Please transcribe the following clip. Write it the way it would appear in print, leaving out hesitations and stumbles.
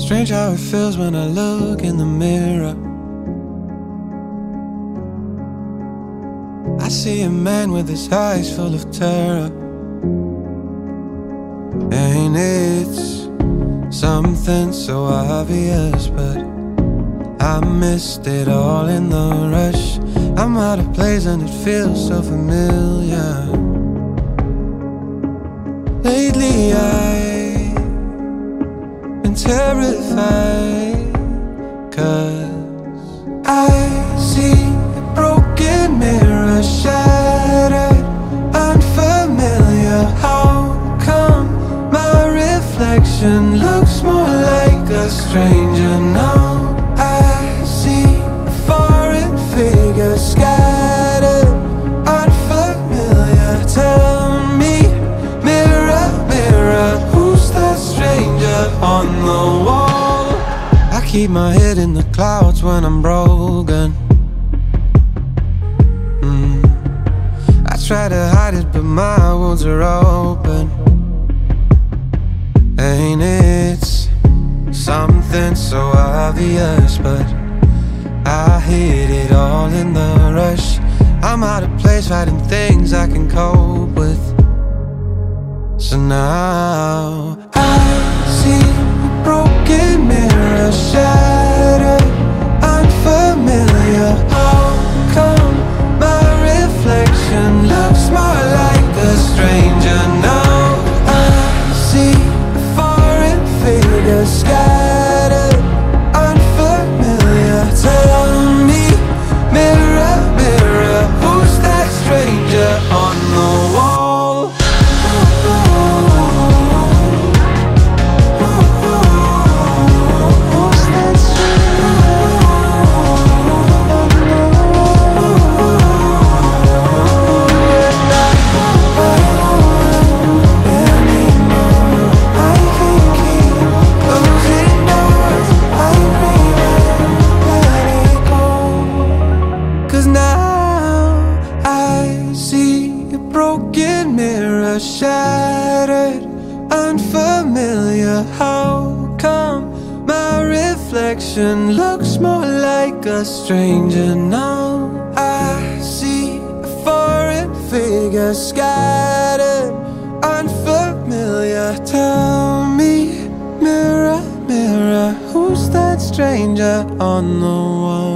Strange how it feels when I look in the mirror. I see a man with his eyes full of terror. And it's something so obvious, but I missed it all in the rush. I'm out of place and it feels so familiar. Lately I've been terrified, 'cause I see a broken mirror shattered, unfamiliar. How come my reflection looks more like a stranger now? I see a foreign figure scattered, unfamiliar. Tell me, mirror, mirror, who's that stranger on the wall? I keep my head in the clouds when I'm broken. I try to hide it, but my wounds are open. Ain't it something so obvious, but I hid it all in the rush. I'm out of place, hiding things I can cope with. So now I see a broken mirror shattered, unfamiliar. How come my reflection looks more like a stranger now? I see a foreign figure scattered, unfamiliar. Tell me, mirror, mirror, who's that stranger on the wall? Shattered, unfamiliar. How come my reflection looks more like a stranger now? I see a foreign figure scattered, unfamiliar. Tell me, mirror, mirror, who's that stranger on the wall?